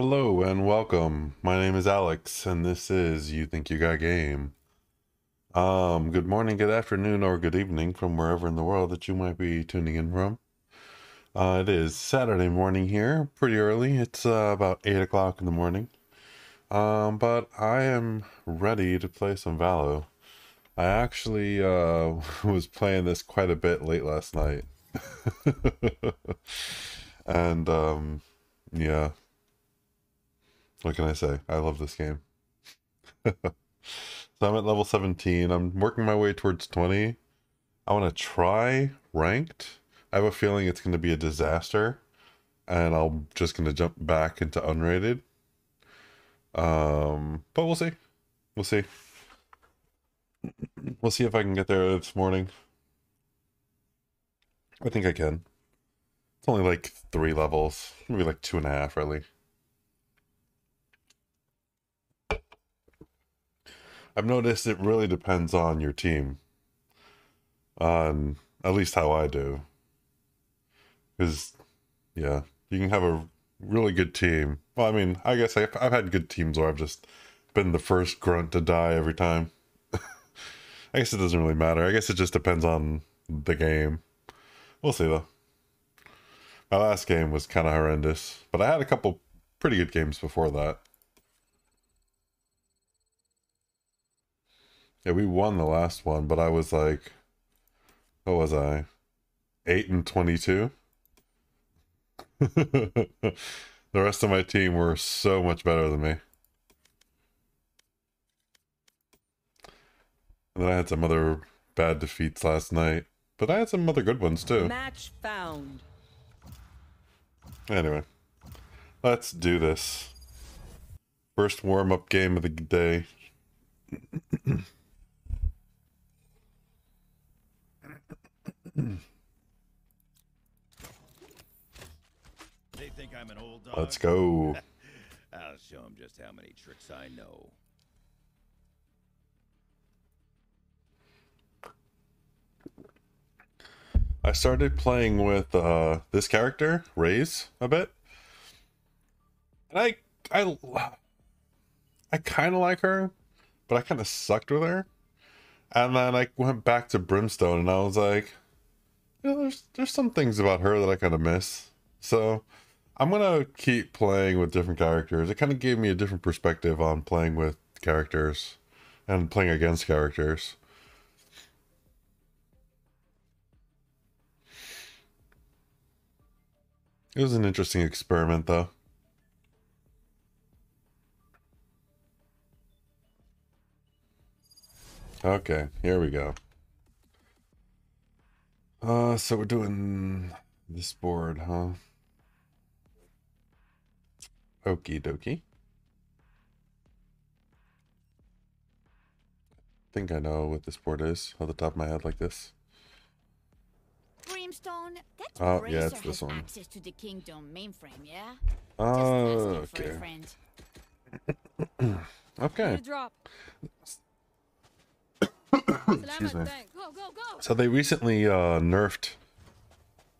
Hello and welcome. My name is Alex and this is You Think You Got Game. Good morning, good afternoon, or good evening from wherever in the world that you might be tuning in from. It is Saturday morning here, pretty early. It's about 8 o'clock in the morning. But I am ready to play some Valo. I actually was playing this quite a bit late last night. And yeah. What can I say? I love this game. So I'm at level 17. I'm working my way towards 20. I want to try ranked. I have a feeling it's going to be a disaster. And I'm just going to jump back into unrated. But we'll see. We'll see. We'll see if I can get there this morning. I think I can. It's only like 3 levels. Maybe like 2.5 really. I've noticed it really depends on your team, on at least how I do, because yeah, you can have a really good team. Well, I mean, I guess I've had good teams where I've just been the first grunt to die every time. I guess it doesn't really matter. I guess it just depends on the game. We'll see though. My last game was kind of horrendous, but I had a couple pretty good games before that. Yeah, we won the last one, but I was like, what was I? 8 and 22? The rest of my team were so much better than me. And then I had some other bad defeats last night, but I had some other good ones too. Match found. Anyway, let's do this. First warm-up game of the day. They think I'm an old dog. Let's go. I'll show them just how many tricks I know. I started playing with this character, Raze, a bit. And I kind of like her, but I kind of sucked with her. And then I went back to Brimstone and I was like, you know, there's some things about her that I kind of miss. So I'm going to keep playing with different characters. It kind of gave me a different perspective on playing with characters and playing against characters. It was an interesting experiment though. Okay, here we go. So we're doing this board, huh? Okie dokie. I think I know what this board is off the top of my head, like this. Brimstone, that yeah, it's this one. Access to the kingdom mainframe, yeah? Oh, okay. Okay. Drop. Excuse me. So they recently nerfed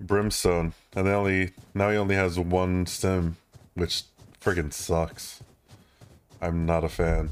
Brimstone, and they now he only has one stim, which friggin' sucks. I'm not a fan.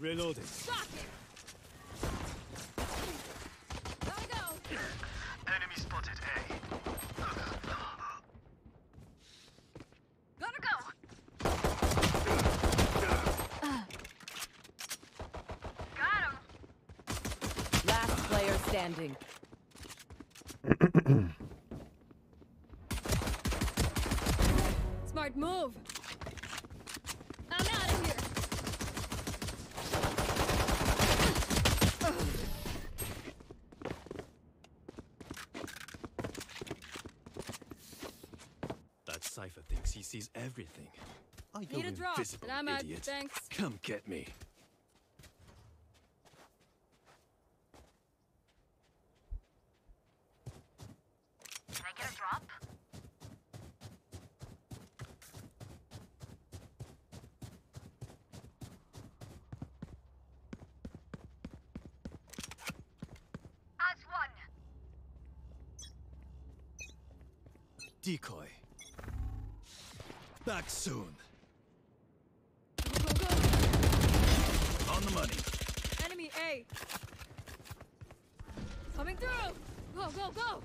Reloading. Shock it. Gotta go. Enemy spotted A. Gotta go. Got him. Last player standing. Smart move. Cypher thinks he sees everything. I go invisible, idiot. Thanks. Come get me. Can I get a drop? Decoy. Back soon. Go, go, go. On the money. Enemy A. Coming through. Go, go, go.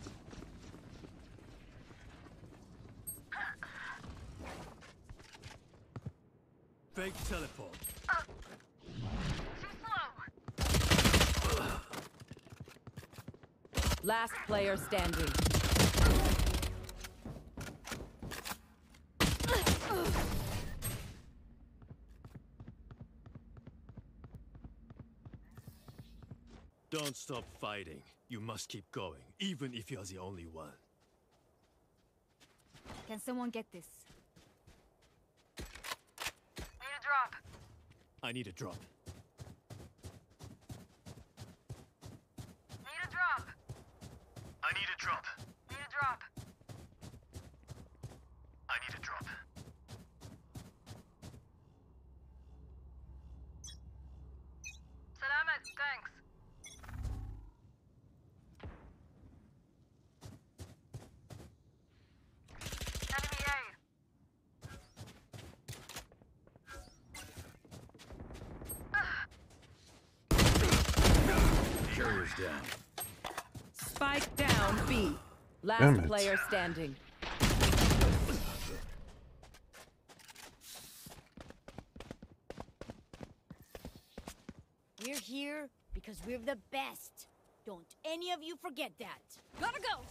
Fake teleport. Too slow. Last player standing. Don't stop fighting. You must keep going, even if you're the only one. Can someone get this? Need a drop. I need a drop. Need a drop. I need a drop. Need a drop. I need a drop. Salamat, thanks. Down. Spike down B. Last player standing. We're here because we're the best. Don't any of you forget that. Gotta go.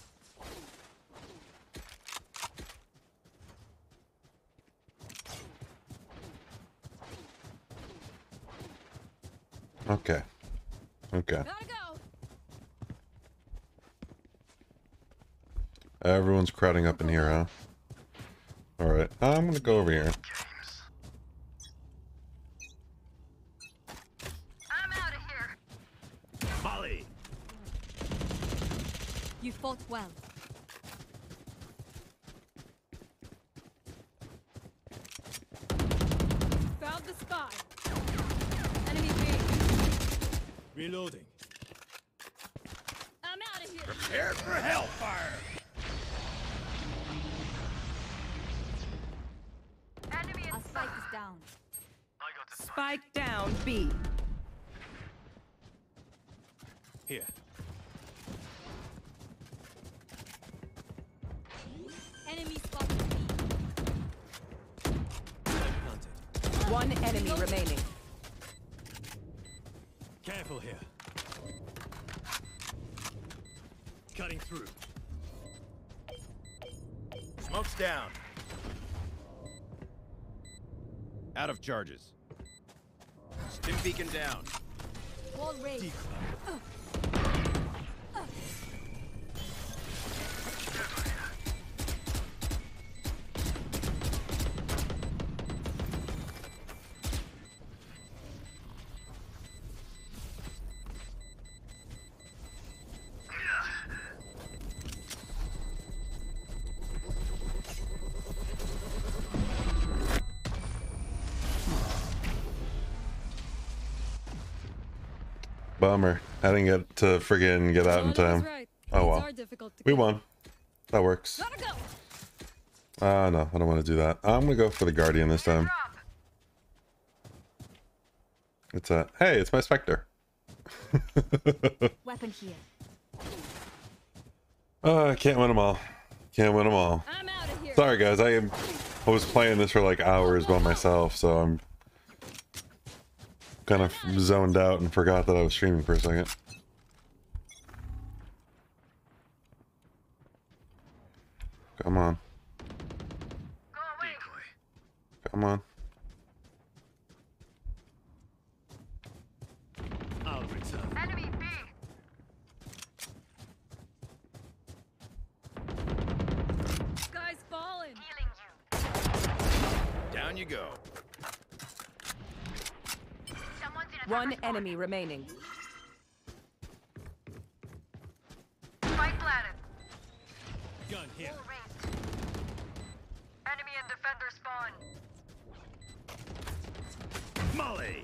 Okay. Okay. Gotta go. Everyone's crowding up in here, huh? Alright, I'm gonna go over here. I'm out of here. Molly! You fought well. Found the spy. Enemy B. Reloading. I'm out of here. Prepare for hellfire! Down. I got the spike. Spike down B. Here. Enemy spotted B. One enemy remaining. Careful here. Cutting through. Smoke's down. Out of charges. Stim beacon down. Wall raised. Bummer. I didn't get to friggin' get out in time. Oh well. We won. That works. No, I don't want to do that. I'm gonna go for the Guardian this time. It's a... Hey, it's my Spectre. Weapon here. Oh, I can't win them all. Can't win them all. Sorry guys, I was playing this for like hours by myself, so I'm kind of zoned out and forgot that I was streaming for a second. Come on. Go away. Come on. I'll return. Enemy B. This guy's fallen. Healing you. Down you go. One enemy remaining. Spike planted. Gun here. Enemy and defender spawn. Molly.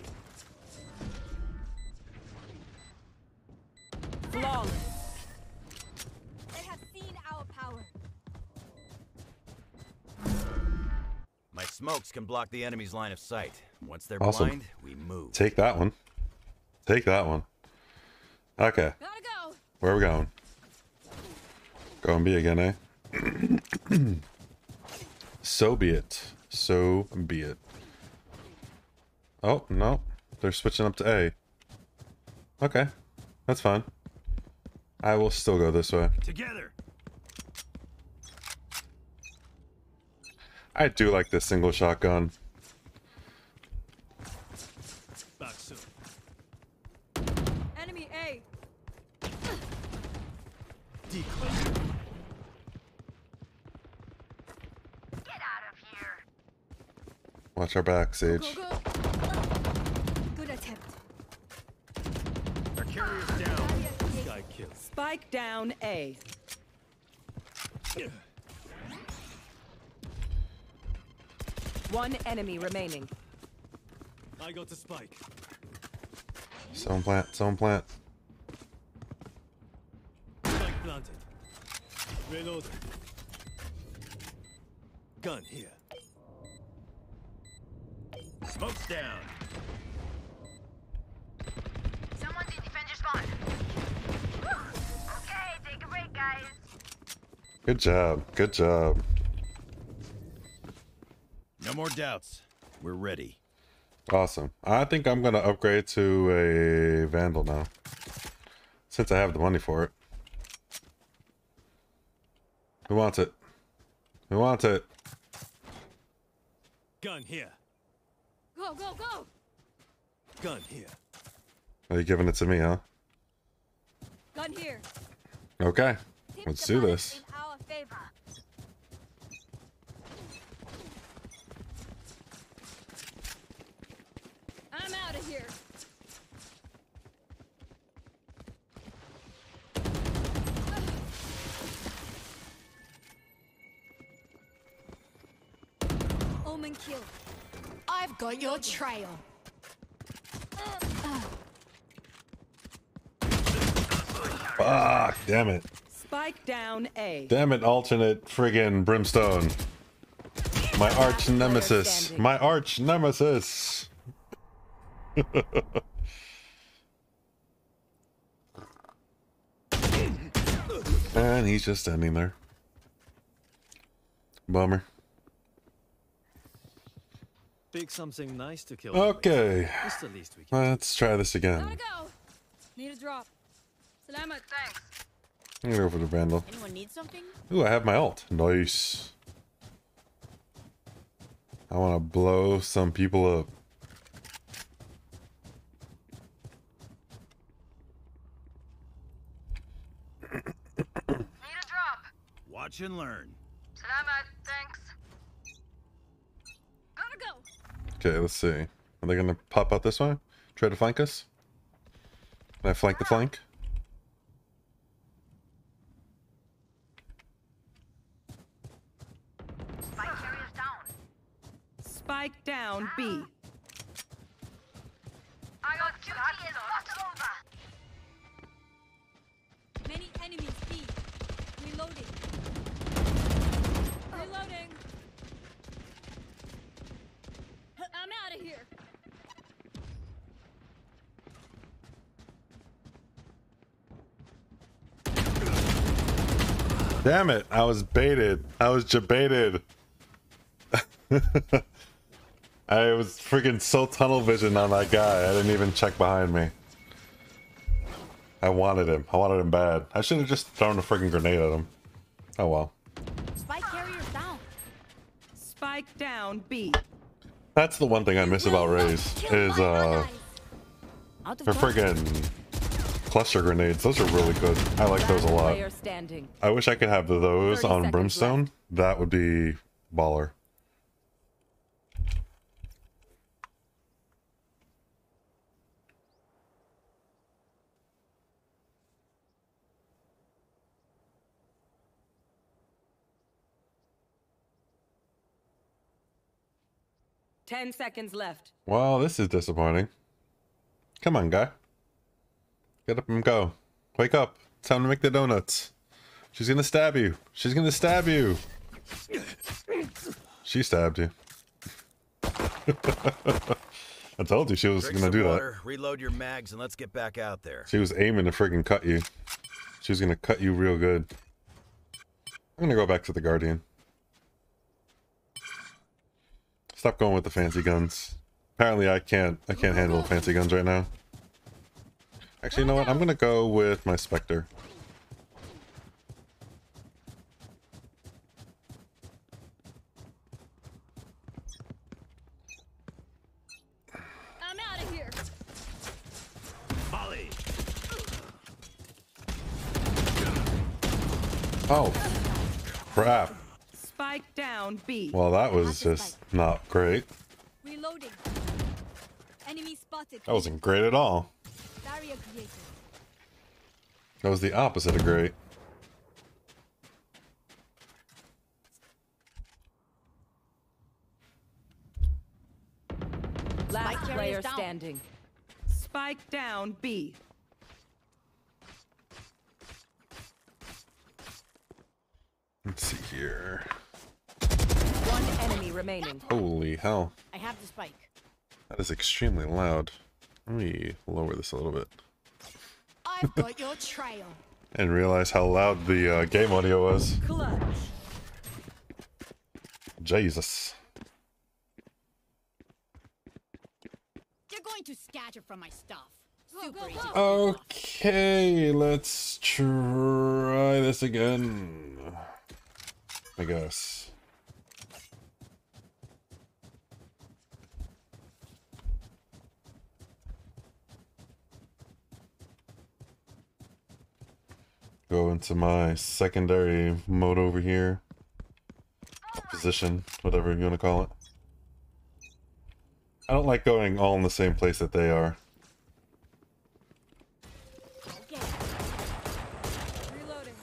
Flawless. They have seen our power. My smokes can block the enemy's line of sight. Once they're awesome. Blind, we move. Take that one. Take that one. Okay. Gotta go. Where are we going? Going B again, eh? So be it. So be it. Oh, no. They're switching up to A. Okay. That's fine. I will still go this way. Together. I do like this single shotgun. Enemy A. Get out of here. Watch our back, Sage. Go, go, go. Good attempt. Our carrier's down. Guy killed. Spike down A. One enemy remaining. I go to spike. Zone plant, zone plant. Spike planted. Reloaded. Gun here. Smoke's down. Someone's in defender spawn. Okay, take a break, guys. Good job. Good job. No more doubts. We're ready. Awesome. I think I'm going to upgrade to a Vandal now, since I have the money for it. Who wants it? Who wants it? Gun here. Go, go, go. Gun here. Are you giving it to me, huh? Gun here. Okay. Let's do this. In our favor. I'm out of here. Omen kill. I've got your trail. Fuck, damn it. Spike down A. Damn it, alternate friggin' Brimstone. My arch nemesis. My arch nemesis. And he's just standing there. Bummer. Pick something nice to kill. Okay. That's the least we can. Let's try this again. Gotta go. Need a drop. Salamat, thanks. I'm gonna go for the Vandal. Anyone need something? Ooh, I have my ult. Nice. I want to blow some people up. Watch and learn. Salamat, thanks. Gotta go. Okay, let's see. Are they gonna pop out this way? Try to flank us? Can I flank the flank? Spike carrier's down. Spike down B. I got duty is not over. Many enemies B. Reloading. Reloading. I'm out of here. Damn it. I was baited. I was jebaited. I was freaking so tunnel vision on that guy. I didn't even check behind me. I wanted him. I wanted him bad. I should have just thrown a freaking grenade at him. Oh well. Spike down B. That's the one thing I miss about Raze is her friggin' cluster grenades. Those are really good. I like those a lot. I wish I could have those on Brimstone. That would be baller. 10 seconds left. Well, this is disappointing. Come on, guy. Get up and go. Wake up. It's time to make the donuts. She's gonna stab you. She's gonna stab you. She stabbed you. I told you she was gonna do that. Reload your mags and let's get back out there. She was aiming to freaking cut you. She was gonna cut you real good. I'm gonna go back to the Guardian. Stop going with the fancy guns. Apparently I can't handle fancy guns right now. Actually, you know what? I'm gonna go with my Spectre. I'm out of here. Molly. Oh, crap. Spike down B. Well, that was just not great. Reloading. Enemy spotted. That wasn't great at all. Barrier created. That was the opposite of great. Last player standing. Spike down B. Let's see here. One enemy remaining. Holy hell. I have the spike. That is extremely loud. Let me lower this a little bit. I've got your trail. And realize how loud the game audio was. Clutch. Jesus. You're going to scatter from my stuff. Okay, let's try this again. I guess. Go into my secondary mode over here. Position, whatever you want to call it. I don't like going all in the same place that they are. Okay. Reloading.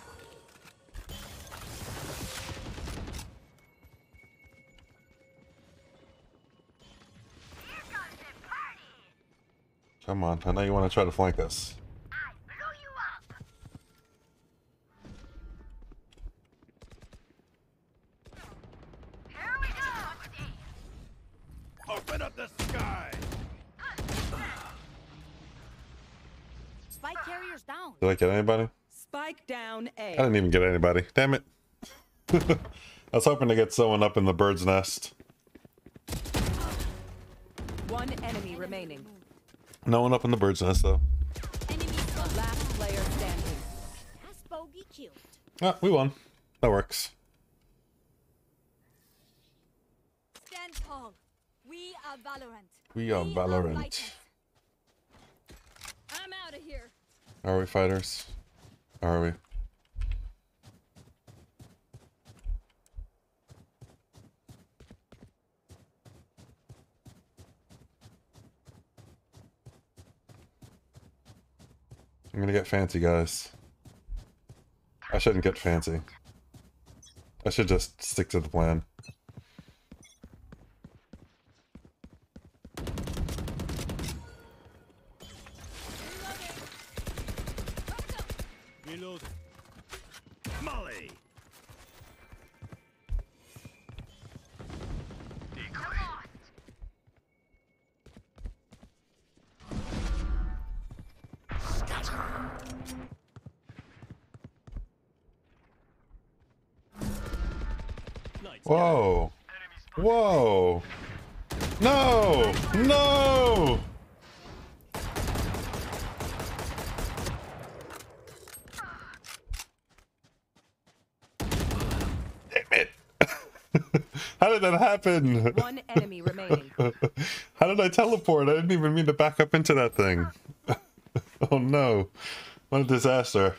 Come on, I know you want to try to flank us. Did I get anybody? Spike down A. I didn't even get anybody. Damn it. I was hoping to get someone up in the bird's nest. One enemy remaining. No one up in the bird's nest though. Enemy last player standing. That's bogey cute. Ah, we won. That works. Stand tall. We are Valorant. We are Valorant. I'm out of here. Are we fighters? Are we? I'm gonna get fancy, guys. I shouldn't get fancy. I should just stick to the plan. Whoa. Whoa. No. No. Damn it. How did that happen? One enemy remaining. How did I teleport? I didn't even mean to back up into that thing. Oh no. What a disaster.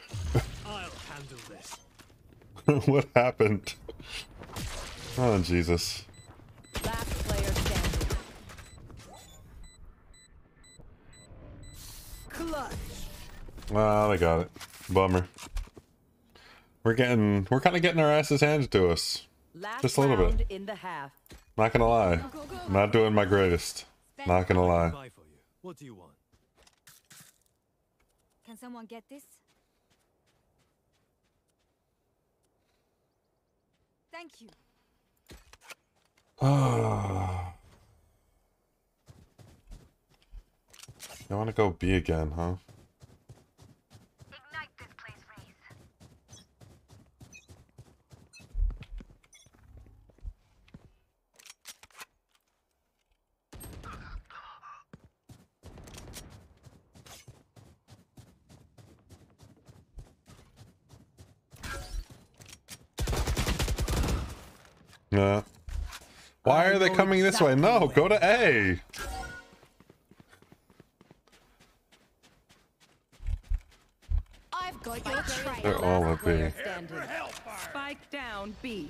I'll handle this. What happened? Oh, Jesus. Last player standing. Clutch. Well, they got it. Bummer. We're kind of getting our asses handed to us. Just a little bit. In the half. Not gonna lie. I'm not doing my greatest. Not gonna lie. What do you want? Can someone get this? Thank you. You want to go B again, huh? Ignite this place, Raze. Nah. Why are they coming this way? No, go to A. They're all at B. Spike down B.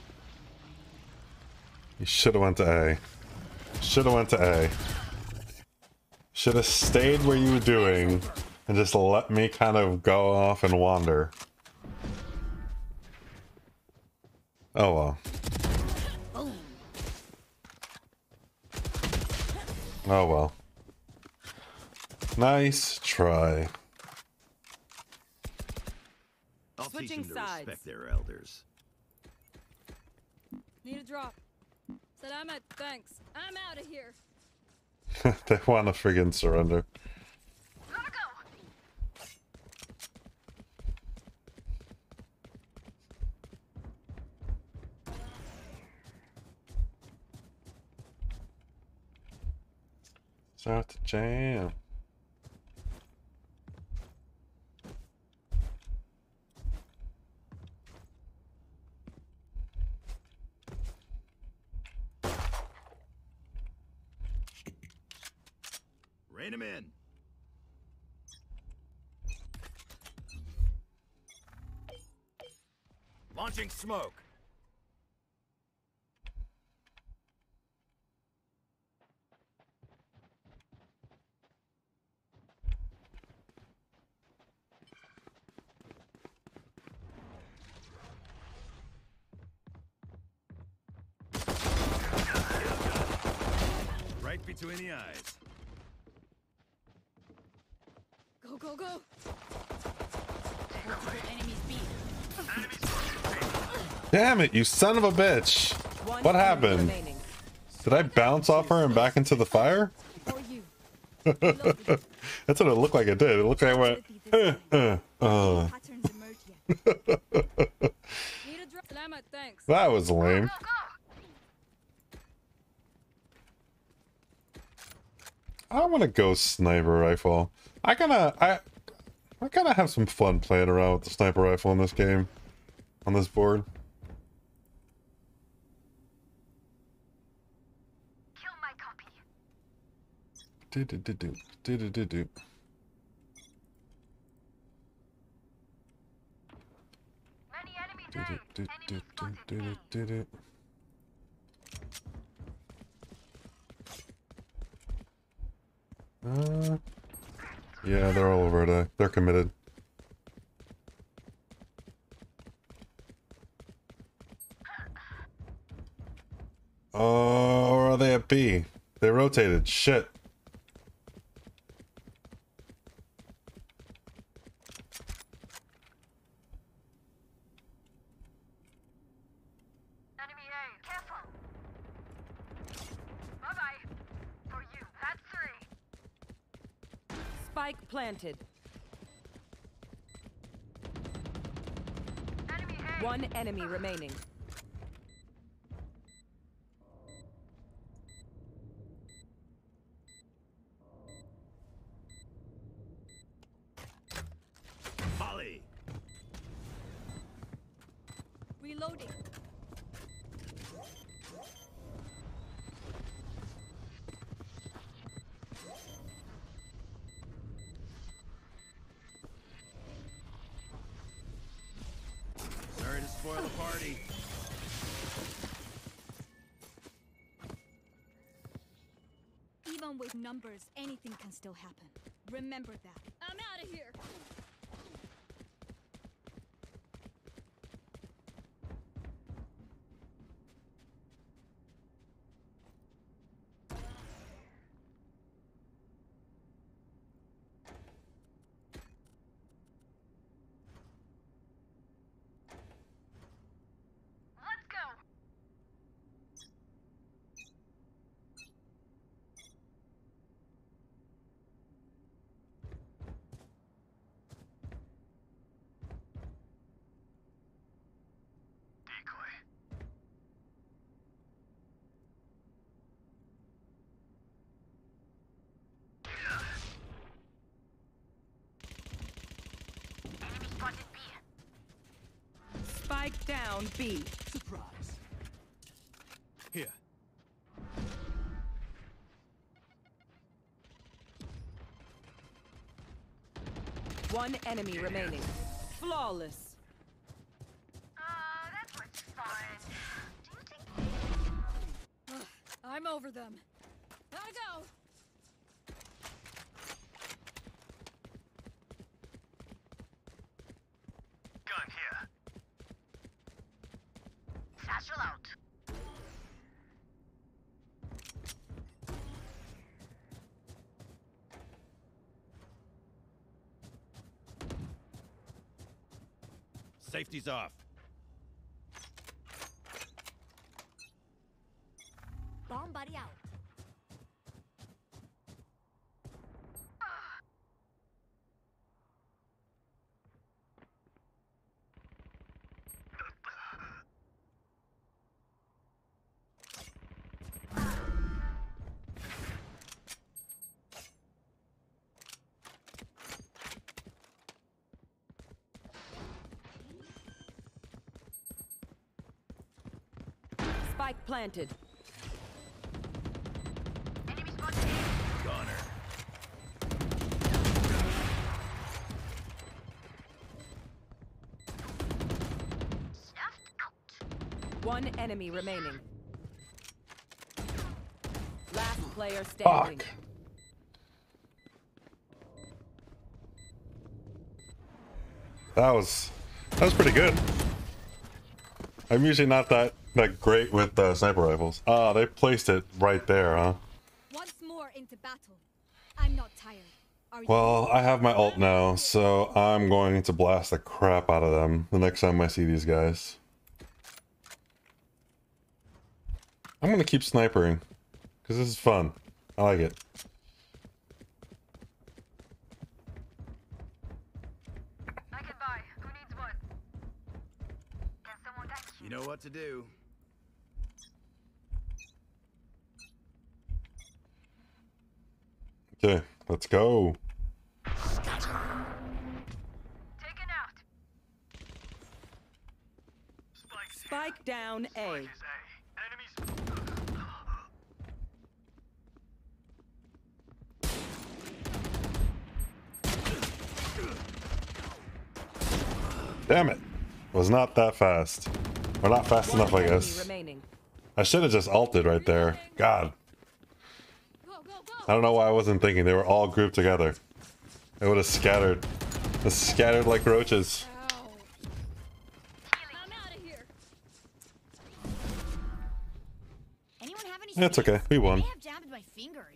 You should have went to A. Should have went to A. Should have stayed where you were doing and just let me kind of go off and wander. Oh well. Oh well. Nice try. I'll teach them to respect their elders. Need a drop. Said I'm at thanks. I'm out of here. They want to friggin' surrender. Gotta go. Start the jam. Rain him in. Launching smoke. Right between the eyes. Go, go! Damn it, you son of a bitch! What happened? Did I bounce off her and back into the fire? That's what it looked like it did. It looked like I went, That was lame. I want to go sniper rifle. I gotta have some fun playing around with the sniper rifle in this game, on this board. Kill my copy. Do do do do. Many enemy down. Do do do do do do. Yeah, they're all over it. They're committed. Oh, or are they at B? They rotated. Shit. Planted. Enemy A. One enemy remaining. Molly. Reloading. Even with numbers, anything can still happen. Remember that. I'm out of here. Strike down B. Surprise. Here. One enemy remaining. Flawless. That works fine. Do you think I'm over them? Gotta go. Gun here. Satchel out. Safety's off. Bomb buddy out. Spike planted. Enemy spotted. Goner. Snuffed out. One enemy remaining. Last player standing. Fuck. That was pretty good. I'm usually not that great with sniper rifles. Ah, they placed it right there, huh? Once more into battle. I'm not tired. Well, I have my ult now, so I'm going to blast the crap out of them the next time I see these guys. I'm gonna keep snipering because this is fun. I like it. I can buy. Who needs one? Can someone touch you? You know what to do. Okay, let's go. Taken out. Spike down A. Spike is A. Enemies. Damn it. Was not that fast. Or not fast enough, I guess. Remaining. I should have just ulted right there. God. I don't know why I wasn't thinking. They were all grouped together. It would have scattered. It scattered like roaches. I'm out of here. Anyone have any That's okay. We won. I have jabbed my fingers.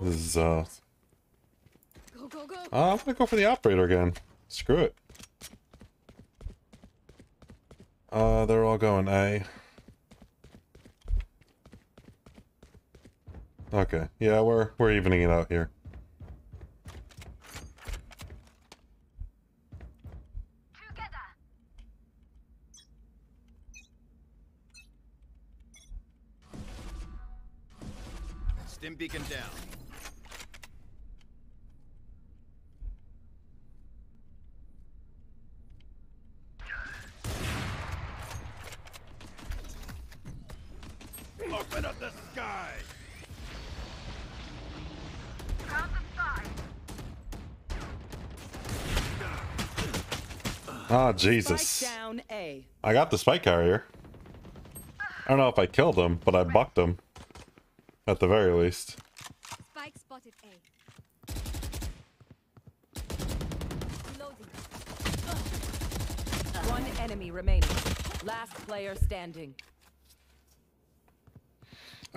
This is, Go, go, go. I'm gonna go for the operator again. Screw it. They're all going A. Okay, yeah, we're evening it out here. Together. Stim beacon down. Open up the sky. Ah, Jesus. I got the spike carrier. I don't know if I killed him, but I bucked him. At the very least. Spike spotted A. One enemy remaining. Last player standing.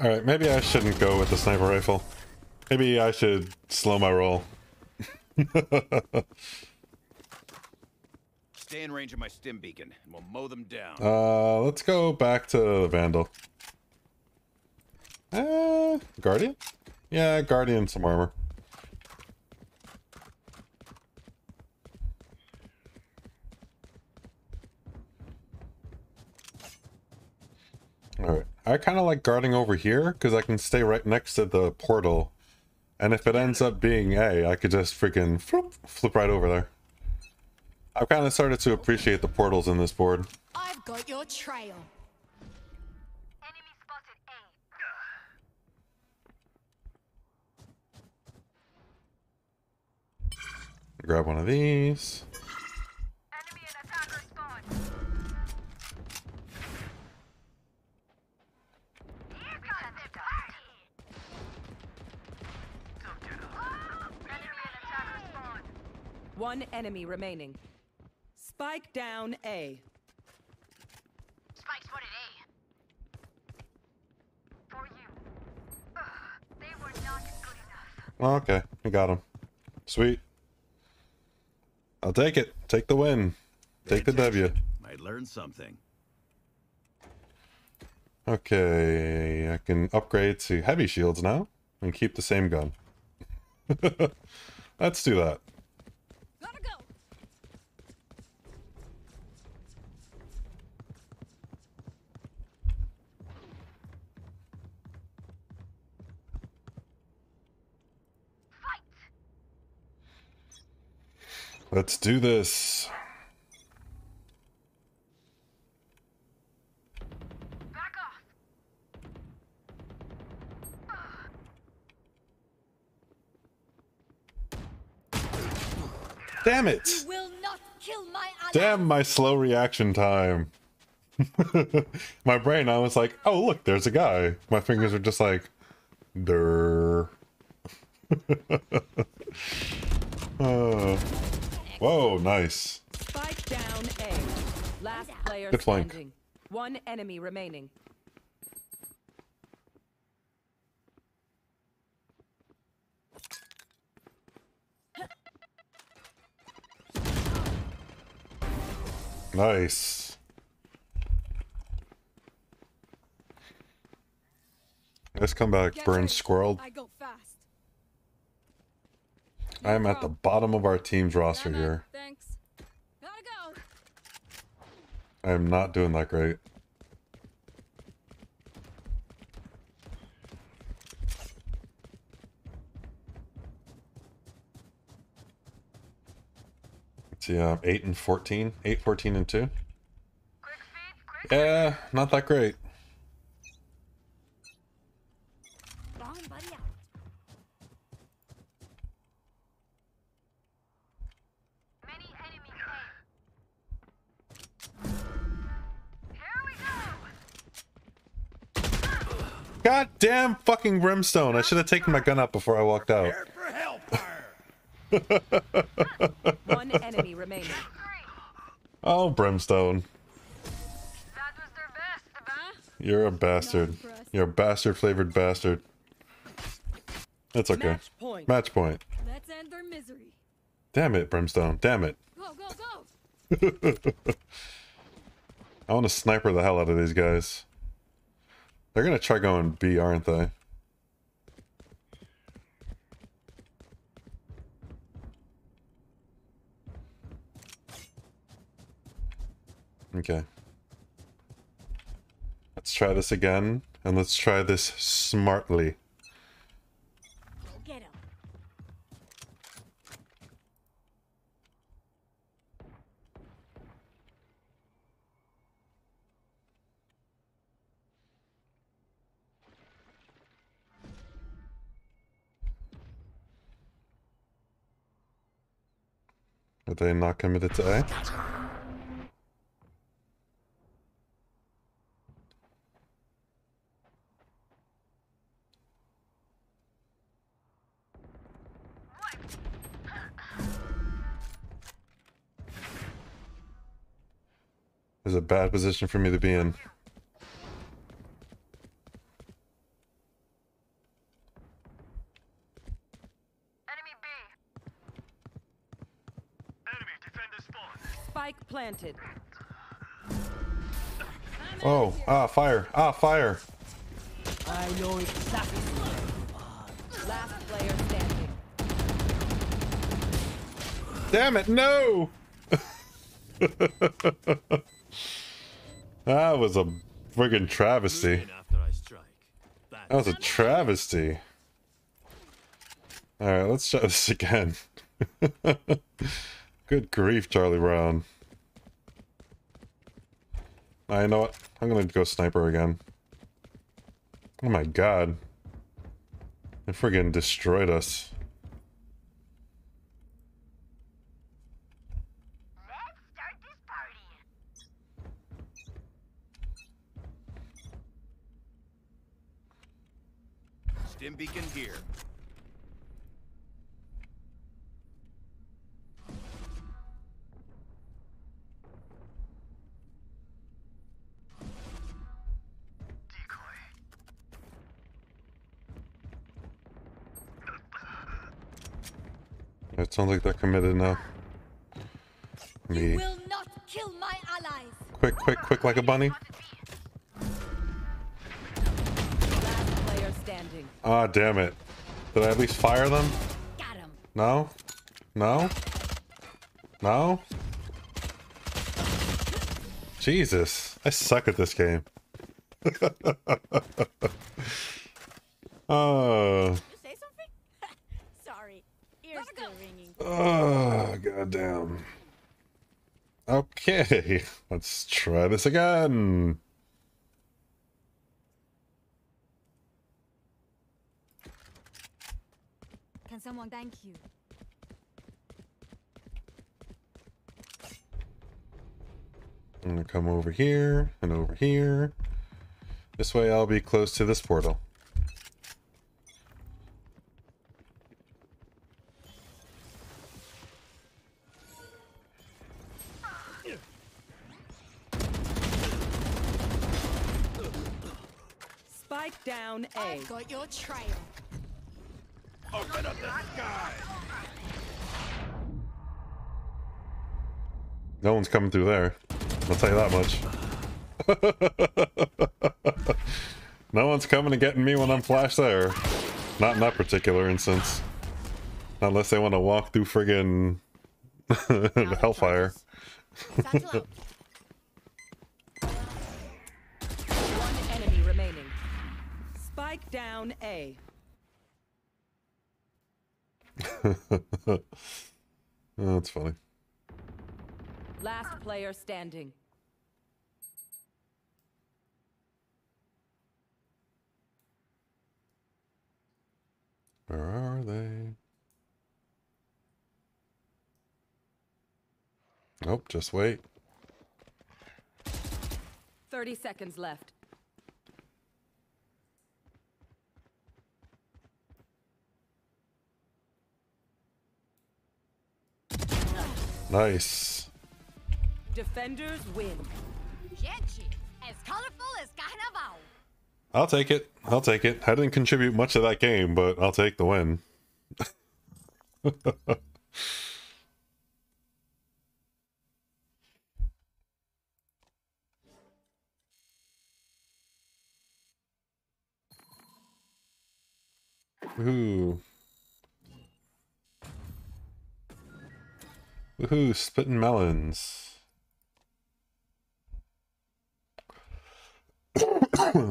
Alright, maybe I shouldn't go with the sniper rifle. Maybe I should slow my roll. Stay in range of my stim beacon and we'll mow them down. Let's go back to the Vandal. Guardian? Yeah, Guardian, some armor. Alright. I kind of like guarding over here because I can stay right next to the portal. And if it ends up being A, I could just freaking flip right over there. I I've kind of started to appreciate the portals in this board. I've got your trail. Grab one of these. Enemy and attacker spawn. One enemy remaining. Spike down A. Spike's spotted A. For you. Ugh, they were not good enough. Well, okay, we got him. Sweet. I'll take it. Take the win. Take the W. Might learn something. Okay, I can upgrade to heavy shields now and keep the same gun. Let's do that. Gotta go. Let's do this. Back off. Damn it. You will not kill my ally. Damn my slow reaction time. My brain, I was like, oh look, there's a guy. My fingers are just like, durr. Whoa, nice. Spike down A. Last player standing. One enemy remaining. Nice. Let's come back, burn squirrel. I go fast. I am at the bottom of our team's roster here. Thanks. Gotta go. I am not doing that great. Let's see, 8 and 14. 8, 14, and 2. Yeah, not that great. God damn fucking Brimstone. I should have taken my gun out before I walked out. One enemy remaining. Oh, Brimstone. That was their best, huh? You're a bastard. You're a bastard flavored bastard. That's okay. Match point. Match point. Let's end their misery. Damn it, Brimstone. Damn it. Go, go, go. I want to sniper the hell out of these guys. They're gonna try going B, aren't they? Okay. Let's try this again, and let's try this smartly. Get him. Are they not committed to A? It's a bad position for me to be in. Planted. Oh, ah, fire. Ah, fire. I know exactly. Last player standing. Damn it, no. That was a friggin' travesty. That was a travesty. All right, let's try this again. Good grief, Charlie Brown. You know what? I'm gonna go sniper again. Oh my god. They friggin' destroyed us. Let's start this party. Stim beacon here. It sounds like they're committed now. Me. You will not kill my allies. Quick, quick, quick, like a bunny. Ah, damn it. Did I at least fire them? Got him. No? No? No? Jesus. I suck at this game. Oh. Oh, goddamn. Okay, let's try this again. Can someone thank you? I'm gonna come over here and over here. This way I'll be close to this portal. Down A. I've got your trail. Open up the sky. No one's coming through there. I'll tell you that much. No one's coming and getting me when I'm flashed there. Not in that particular instance. Unless they want to walk through friggin' hellfire. Down A. Oh, that's funny. Last player standing. Where are they? Nope, just wait. 30 seconds left. Nice. Defenders win. As colorful as Carnaval. I'll take it. I'll take it. I didn't contribute much of that game, but I'll take the win. Ooh. Woohoo, spitting melons.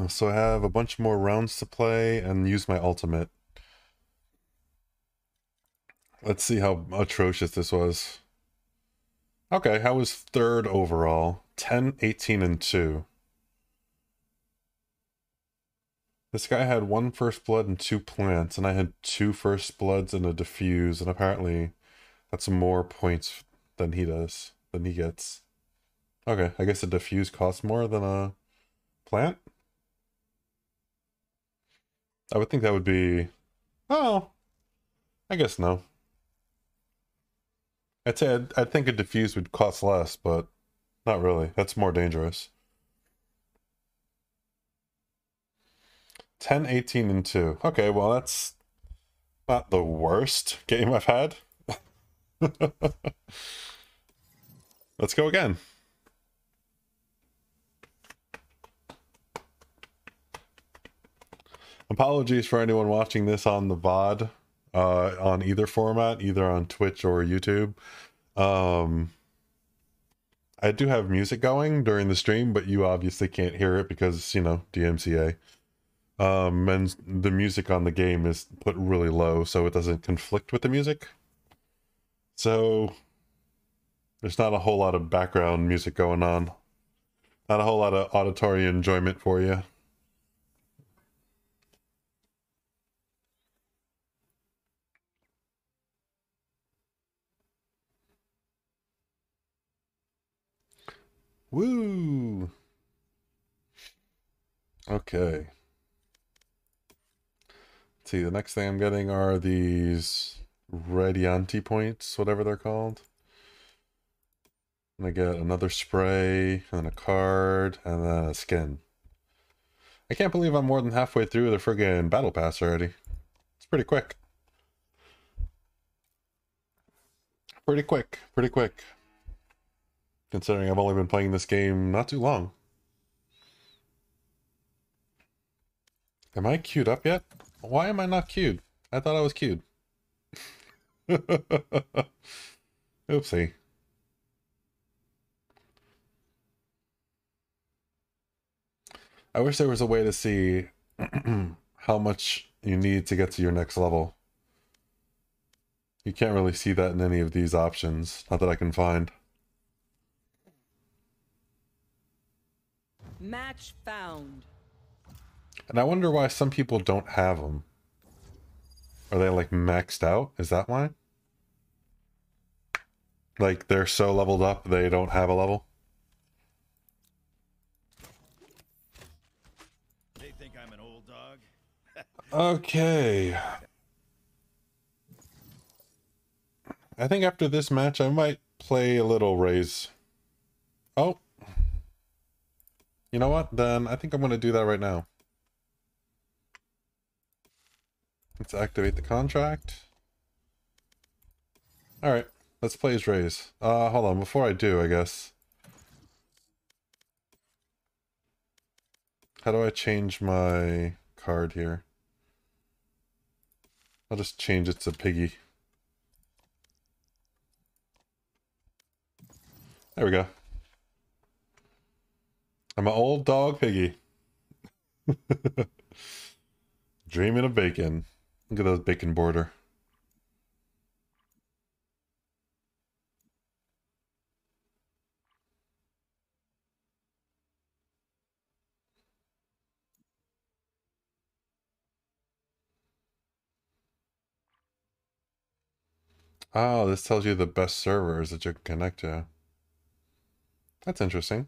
So I have a bunch more rounds to play and use my ultimate. Let's see how atrocious this was. Okay, I was third overall. 10, 18, and 2. This guy had 1 first blood and 2 plants, and I had 2 first bloods and a diffuse, and apparently... that's more points than he does, than he gets. Okay, I guess a diffuse costs more than a plant? I would think that would be... oh, I guess no. I'd say I'd think a diffuse would cost less, but not really. That's more dangerous. 10, 18, and 2. Okay, well, that's not the worst game I've had. Let's go again. Apologies for anyone watching this on the VOD, on either format, either on Twitch or YouTube. I do have music going during the stream, but you obviously can't hear it because, you know, DMCA. And the music on the game is put really low, so it doesn't conflict with the music. So There's not a whole lot of background music going on. Not a whole lot of auditory enjoyment for you. Woo! Okay. Let's see, the next thing I'm getting are these Radianti points, whatever they're called. And I get another spray, and then a card, and then a skin. I can't believe I'm more than halfway through the friggin' battle pass already. It's pretty quick. Pretty quick, pretty quick. Considering I've only been playing this game not too long. Am I queued up yet? Why am I not queued? I thought I was queued. Oopsie. I wish there was a way to see how much you need to get to your next level. You can't really see that in any of these options, not that I can find. Match found. And I wonder why some people don't have them. Are they like maxed out? Is that why? Like they're so leveled up they don't have a level? They think I'm an old dog. Okay. I think after this match I might play a little Raze. Oh. You know what? Then I think I'm going to do that right now. Let's activate the contract. Alright, let's play as Raze. Hold on, before I do, I guess. How do I change my card here? I'll just change it to Piggy. There we go. I'm an old dog, Piggy. Dreaming of bacon. Look at that bacon border. Oh, this tells you the best servers that you can connect to. That's interesting.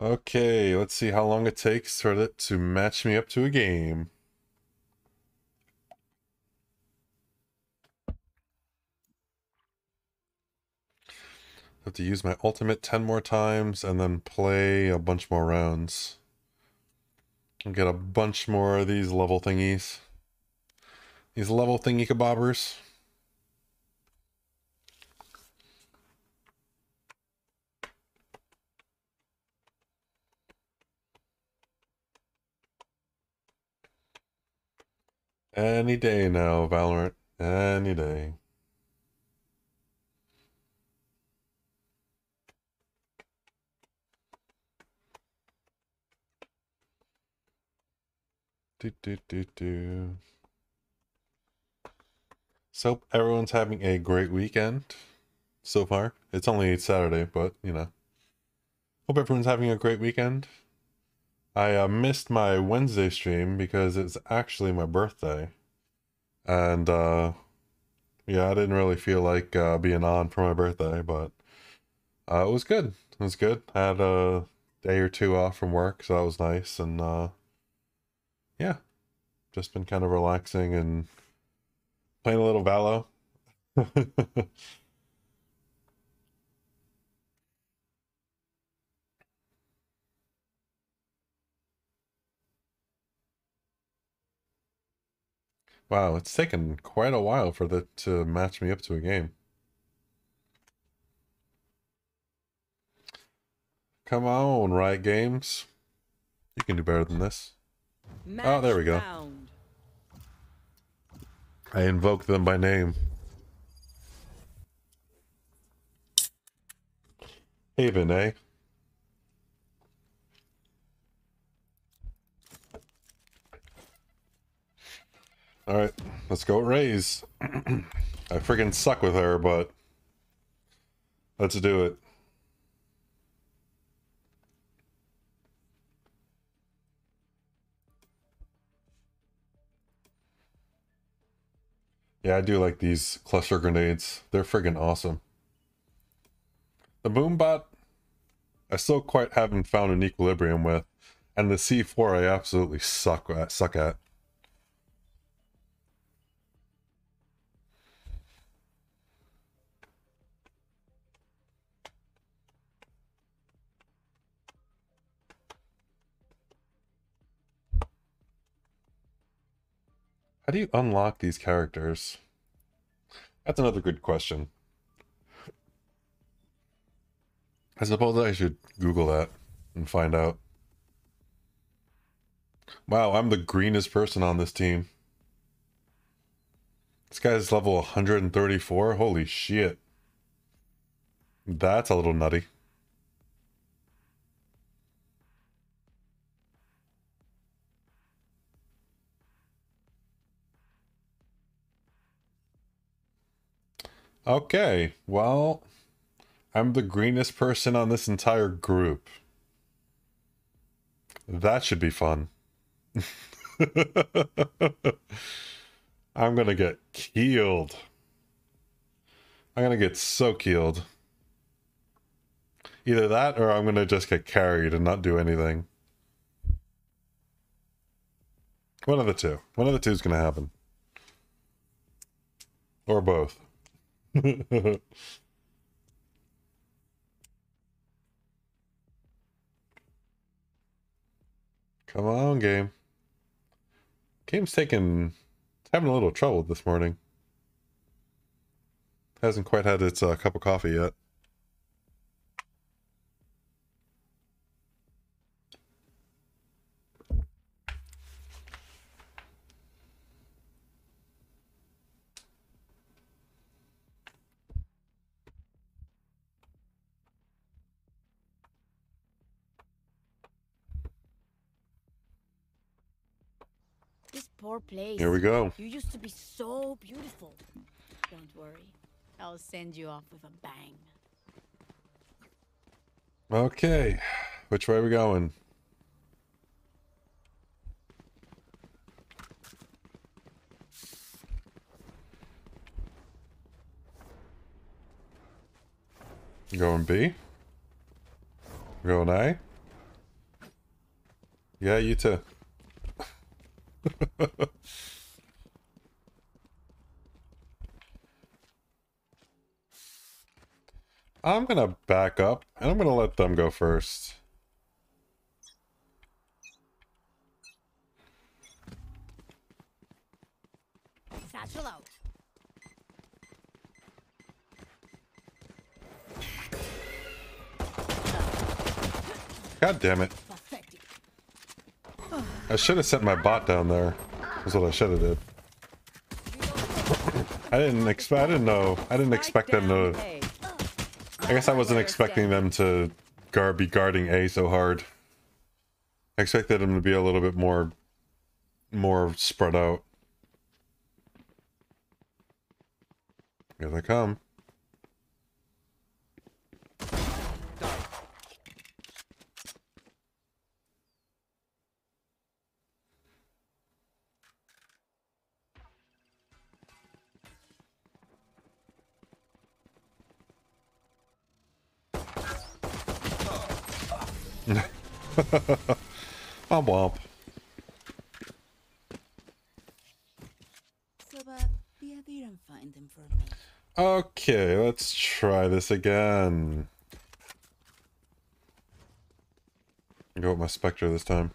Okay, let's see how long it takes for it to match me up to a game. I have to use my ultimate 10 more times and then play a bunch more rounds. I'll get a bunch more of these level thingies. These level thingy kabobbers. Any day now, Valorant. Any day. So hope everyone's having a great weekend so far. It's only Saturday, but you know. Hope everyone's having a great weekend. I missed my Wednesday stream because it's actually my birthday. And yeah, I didn't really feel like being on for my birthday, but it was good. It was good. I had a day or two off from work, so that was nice. And yeah, just been kind of relaxing and playing a little Valo. Wow, it's taken quite a while for that to match me up to a game. Come on, Riot Games. You can do better than this. Match oh, there we go. Found. I invoked them by name. Haven, eh? Alright, let's go Raze. I freaking suck with her, but let's do it. Yeah, I do like these cluster grenades. They're friggin' awesome. The boombot, I still quite haven't found an equilibrium with, and the C4 I absolutely suck at. How do you unlock these characters? That's another good question. I suppose I should Google that and find out. Wow, I'm the greenest person on this team. This guy's level 134. Holy shit. That's a little nutty. Okay, well, I'm the greenest person on this entire group. That should be fun. I'm gonna get keeled. I'm gonna get so keeled. Either that or I'm gonna just get carried and not do anything. One of the two. One of the two is gonna happen. Or both. Come on, game. Game's having a little trouble this morning. Hasn't quite had its cup of coffee yet. Poor place. Here we go. You used to be so beautiful. Don't worry. I'll send you off with a bang. Okay. Which way are we going? Going B? Going A? Yeah, you too. I'm gonna back up and I'm gonna let them go first. Satchel out. God damn it. I should have sent my bot down there. That's what I should have did. I didn't expect them to. I guess I wasn't expecting them to be guarding A so hard. I expected them to be a little bit more spread out. Here they come. Womp. Okay, let's try this again. Go with my Spectre this time.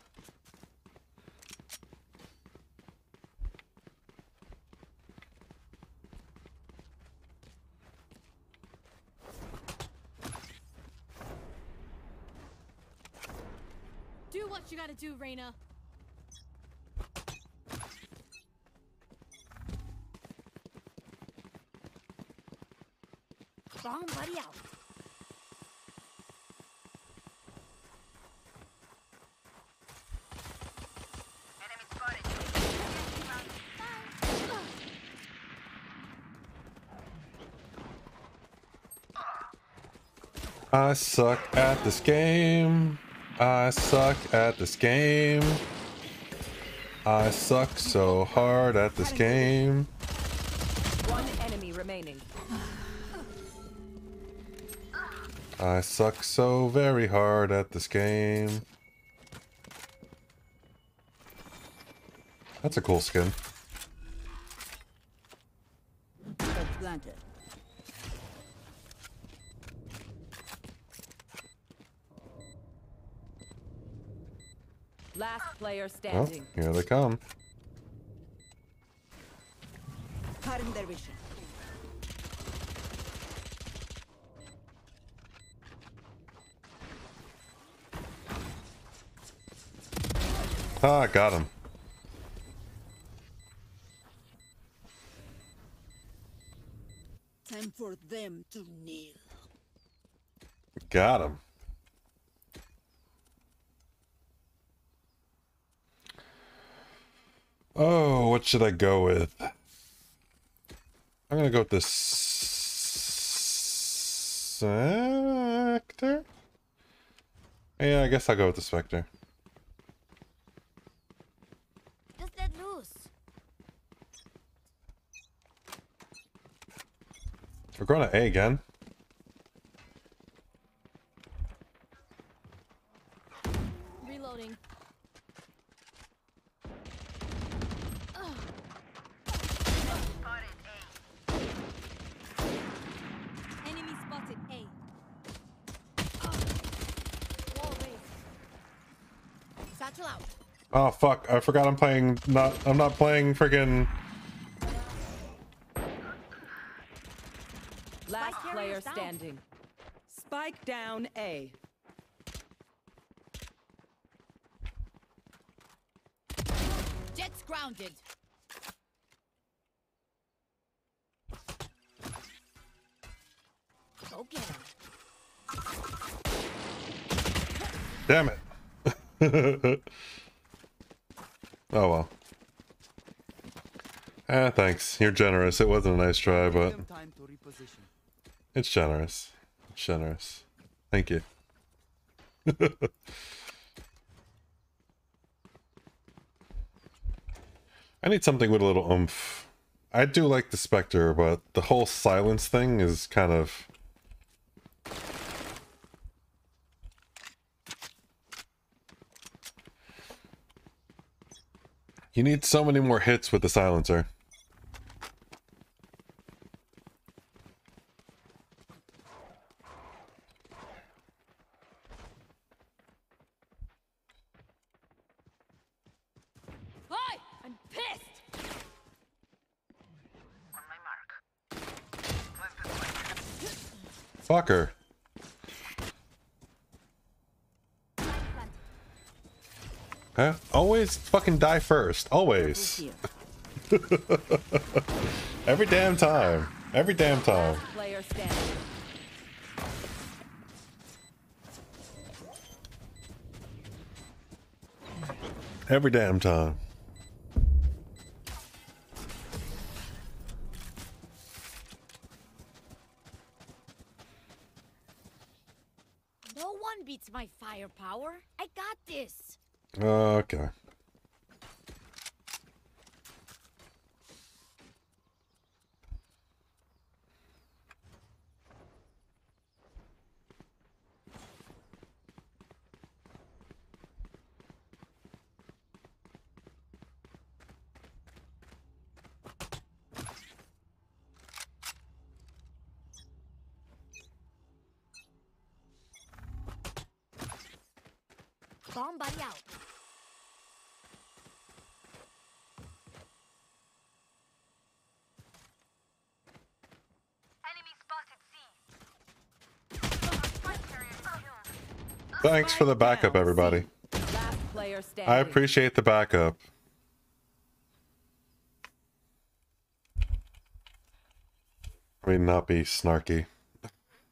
I suck at this game. I suck at this game. I suck so hard at this game. One enemy remaining. I suck so very hard at this game. That's a cool skin. Last player standing. Oh, here they come. Ah, I got him. Time for them to kneel. Got him. Oh, what should I go with? I'm gonna go with this Spectre. Yeah, I guess I'll go with the Spectre. Just let loose. We're going to A again. Reloading. Oh fuck, I forgot I'm playing I'm not playing friggin' last player standing. Spike down A. Jet's grounded. Okay. Damn it. Oh well. Ah, thanks. You're generous. It wasn't a nice try, but it's generous. It's generous. Thank you. I need something with a little oomph. I do like the Spectre, but the whole silence thing is kind of... You need so many more hits with the silencer. Boy, I'm pissed. On my mark. Fucker. Huh? Always fucking die first. Always. Every damn time. Every damn time. Every damn time. No one beats my firepower. I got this. Okay. Bomb buddy out. Thanks for the backup, everybody. I appreciate the backup. I mean, not be snarky.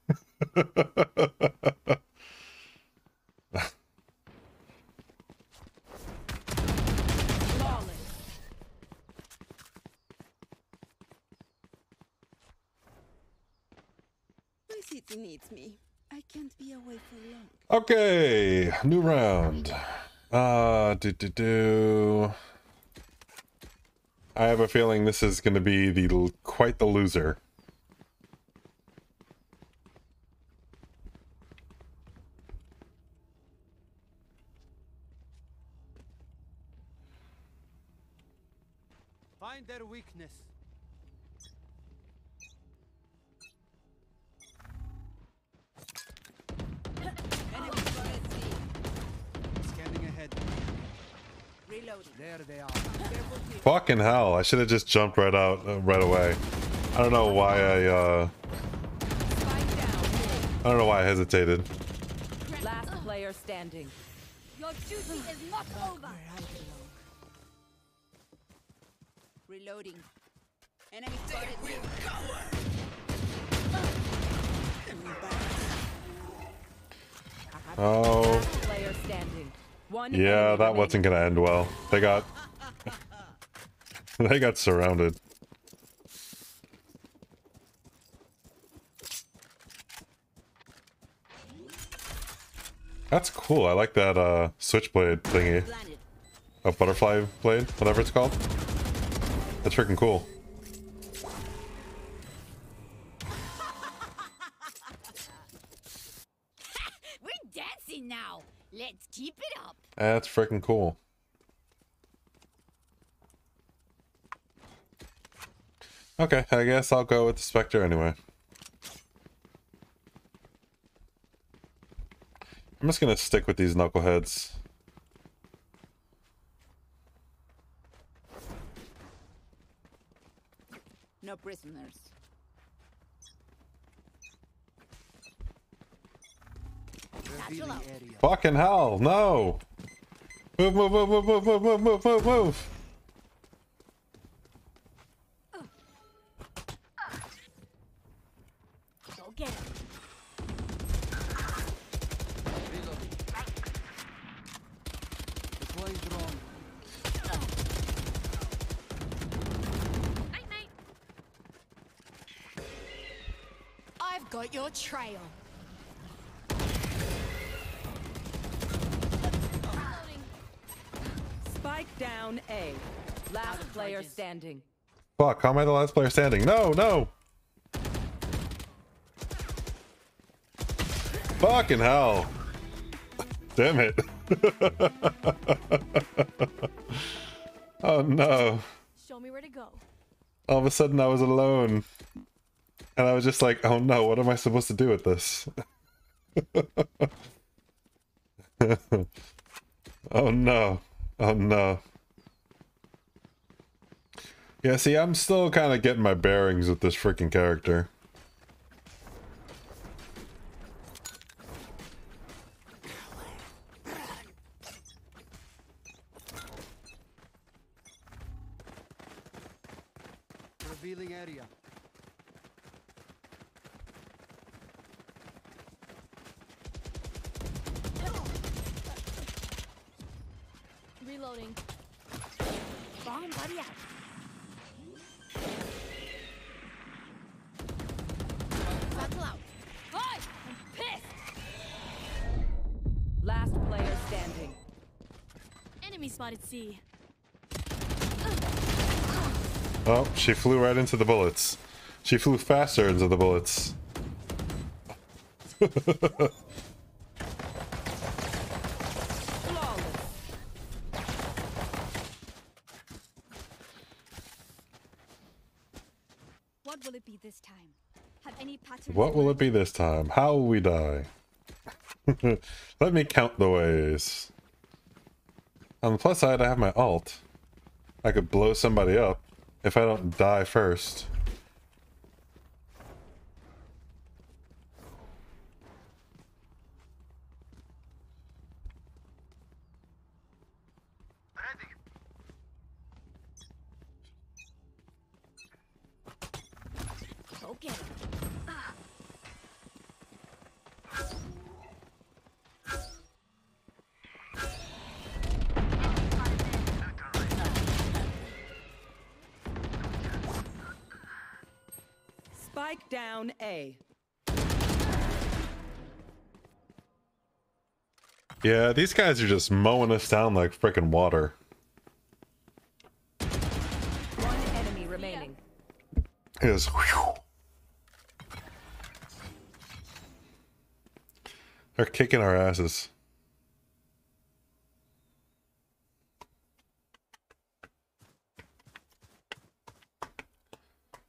This city needs me. I can't be away for long. Okay, new round. I have a feeling this is going to be quite the loser. Find their weakness. There they are. Fucking hell, I should have just jumped right out right away. I don't know why I don't know why I hesitated. Last player standing. Your duty is not over. Reloading. Enemy spotted. Oh. Player standing. Yeah, that wasn't gonna end well. They got they got surrounded. That's cool. I like that switchblade thingy. A butterfly blade, whatever it's called. That's freaking cool. We're dancing now. Let's keep it up. That's freaking cool. Okay, I guess I'll go with the Spectre anyway. I'm just gonna stick with these knuckleheads. No prisoners. Fucking hell, no! Move, move, move, move, move, move, move, move, move! I've got your trail. Down A. Last player standing. Fuck, how am I the last player standing? No, no! Fucking hell. Damn it. Oh no. Show me where to go. All of a sudden I was alone. And I was just like, oh no, what am I supposed to do with this? Oh no. Oh no. Yeah, see, I'm still kind of getting my bearings with this freaking character. Revealing area. Reloading. Bomb buddy out. Buckle out. Boy, I'm pissed. Last player standing. Enemy spotted C. Oh, she flew right into the bullets. She flew faster into the bullets. What will it be this time? How will we die? Let me count the ways. On the plus side, I have my ult. I could blow somebody up if I don't die first. Down A. Yeah, these guys are just mowing us down like frickin' water. One enemy remaining. It is. Whew. They're kicking our asses.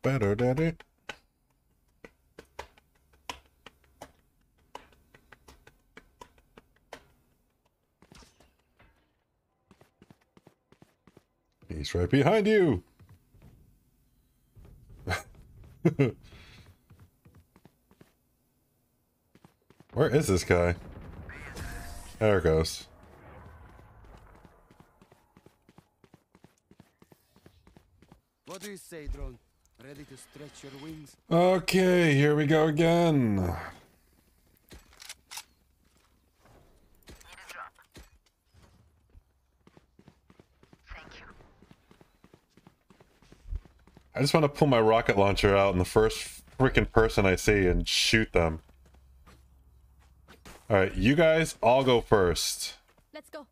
Better, daddy. He's right behind you. Where is this guy? There it goes. What do you say, drone? Ready to stretch your wings? Okay, here we go again. I just want to pull my rocket launcher out and the first freaking person I see and shoot them. All right, you guys all go first. Let's go.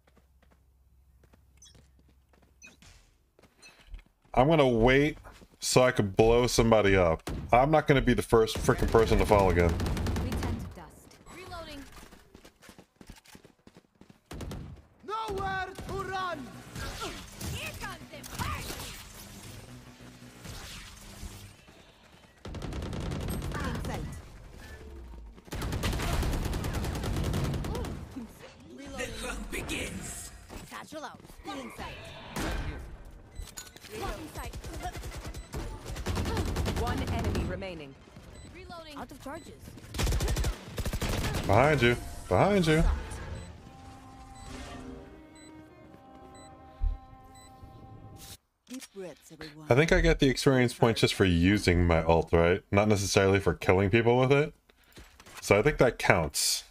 I'm going to wait so I could blow somebody up. I'm not going to be the first freaking person to fall again. We tend to dust. Reloading. Nowhere to run. Here comes the first. Begins. Satchel out. Blocking sight. One enemy remaining. Reloading. Out of charges. Behind you. Behind you. I think I get the experience point just for using my ult, right? Not necessarily for killing people with it. So I think that counts.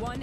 One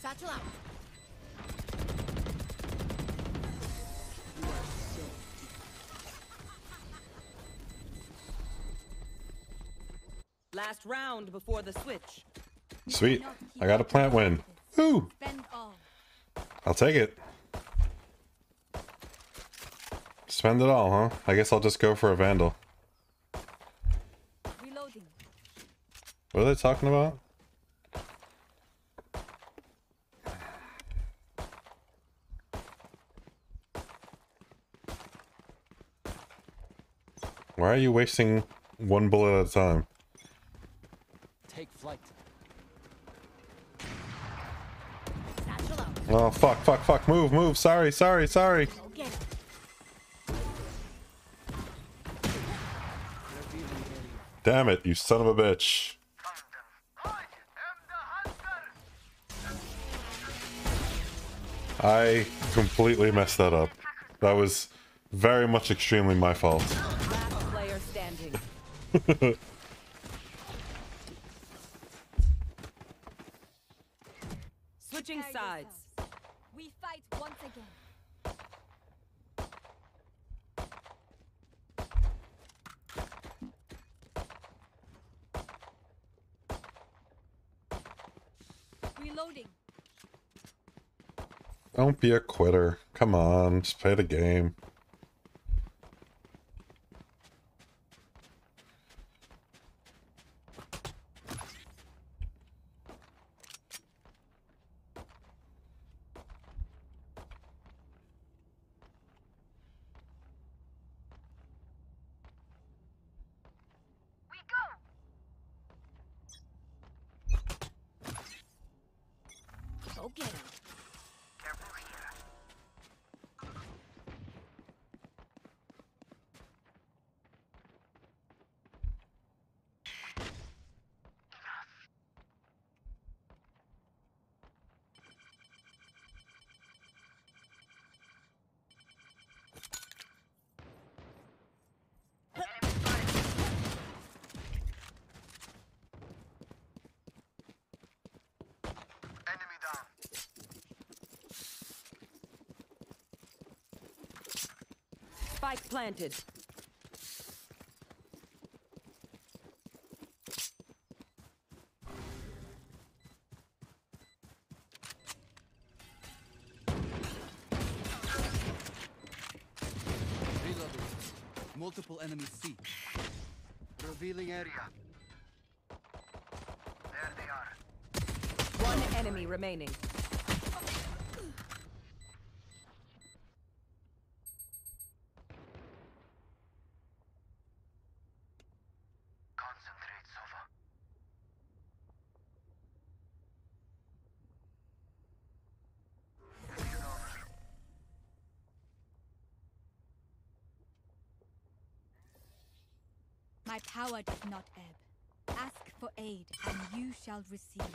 Satchel out. Last round before the switch. Sweet. I got a plant win. Ooh. I'll take it. Spend it all, huh? I guess I'll just go for a vandal. Reloading. What are they talking about? Why are you wasting one bullet at a time? Take flight. Oh fuck, fuck, fuck, move, move, sorry, sorry, sorry. Damn it, you son of a bitch. I completely messed that up. That was very much extremely my fault. Last player standing. Switching sides. We fight once again. Reloading. Don't be a quitter. Come on, just play the game. Spike planted. Reloading. Multiple enemies C. Revealing area. There they are. One enemy remaining. My power does not ebb. Ask for aid, and you shall receive.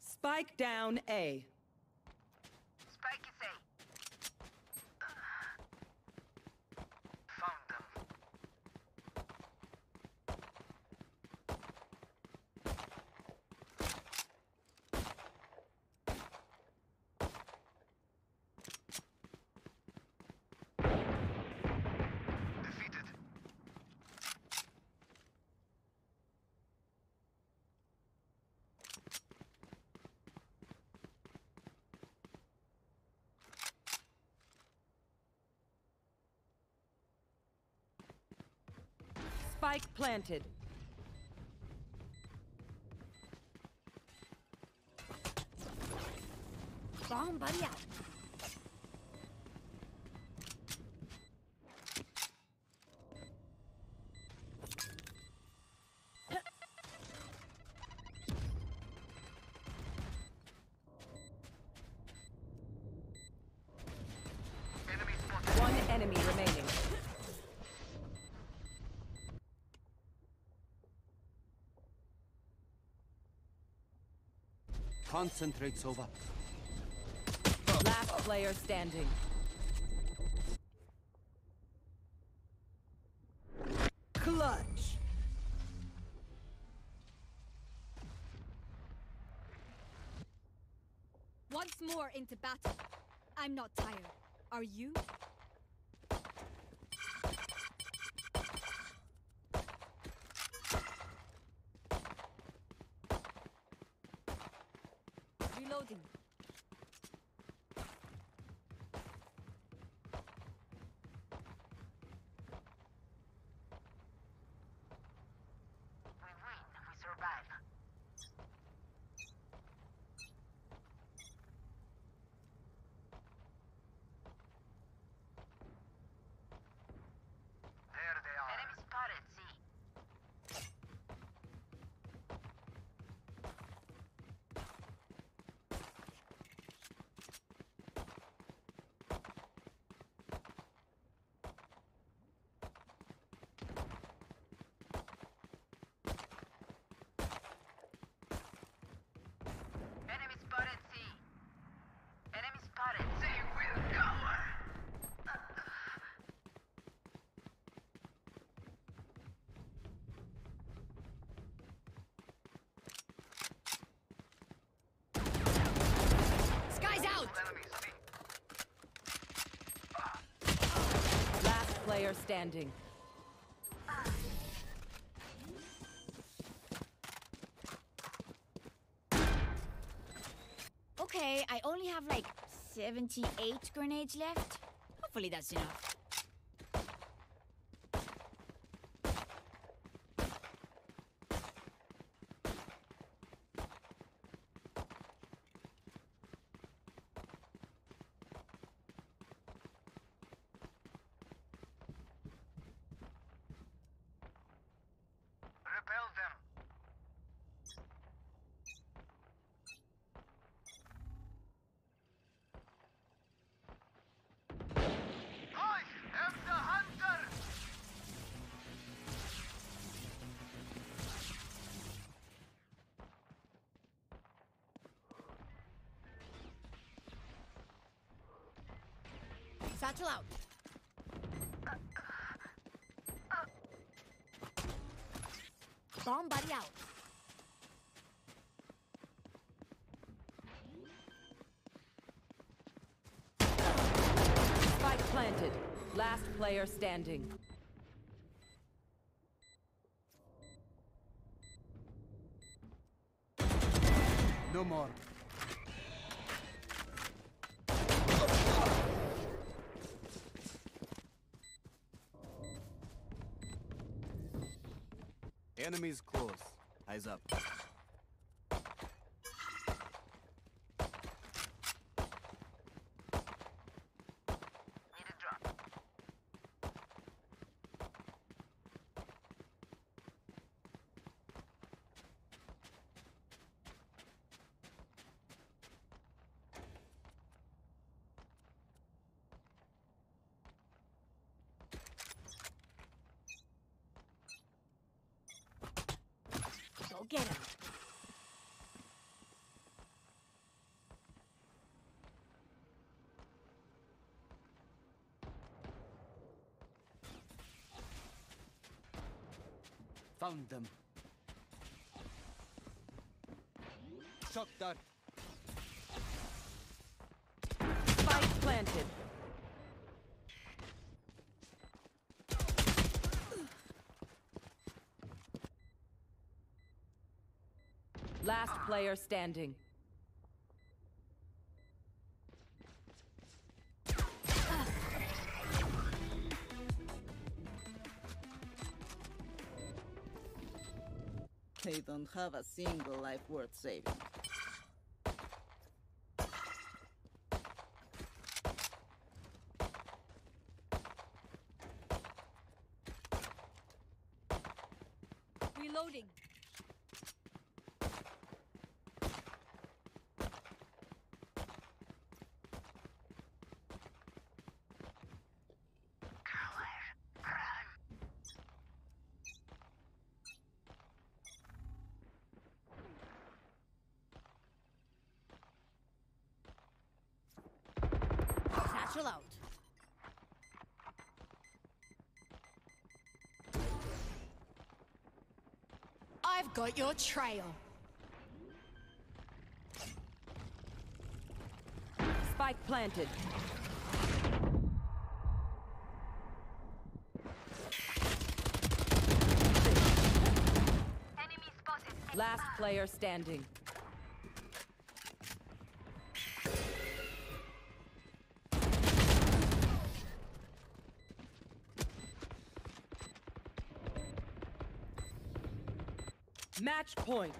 Spike down A. Spike is A. Found them. Defeated. Spike planted. Bomb buddy out. Enemy spotted. One enemy remaining. Concentrate, Sova. Last player standing. Clutch. Once more into battle. I'm not tired. Are you? player standing. Okay, I only have like 78 grenades left. Hopefully that's enough. Satchel out. Bomb buddy out. Spike planted. Last player standing. No more. Enemies close. Eyes up. Need a drop. Get him. Found them. Shot dart. Spike planted. Last player standing. They don't have a single life worth saving. Reloading. Out. I've got your trail. Spike planted. Enemy spotted. Last player standing. Match point.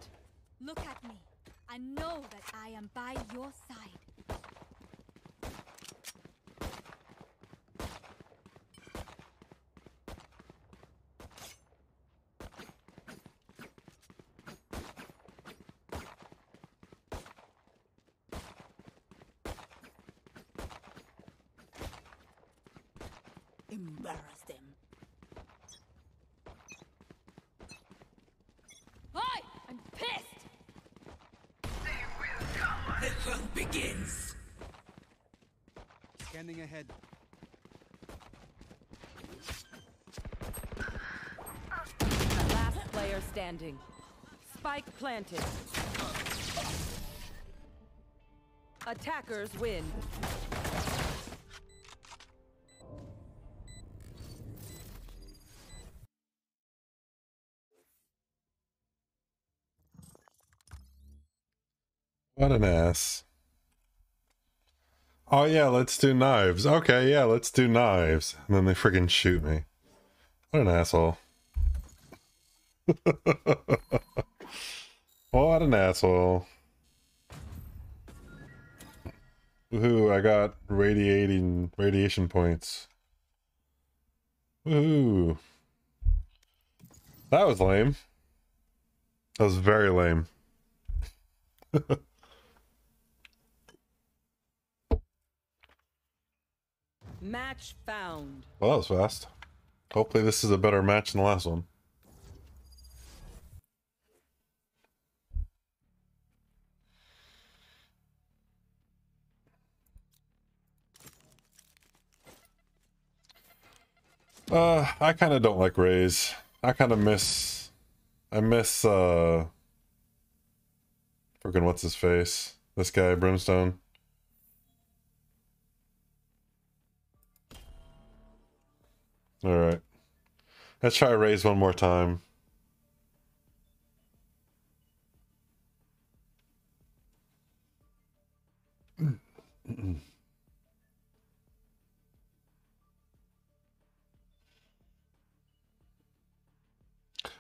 Look at me. I know that I am by your side. Embarrass them. Begins. Scanning ahead. Last player standing. Spike planted. Attackers win. What an ass. Oh yeah, let's do knives. Okay, yeah, let's do knives. And then they freaking shoot me. What an asshole. What an asshole. Woohoo, I got radiation points. Woohoo. That was lame. That was very lame. Match found. Well, that was fast. Hopefully this is a better match than the last one. I kind of don't like Raze. I kind of miss... I miss freaking what's his face? This guy, Brimstone. Alright. Let's try Raze one more time.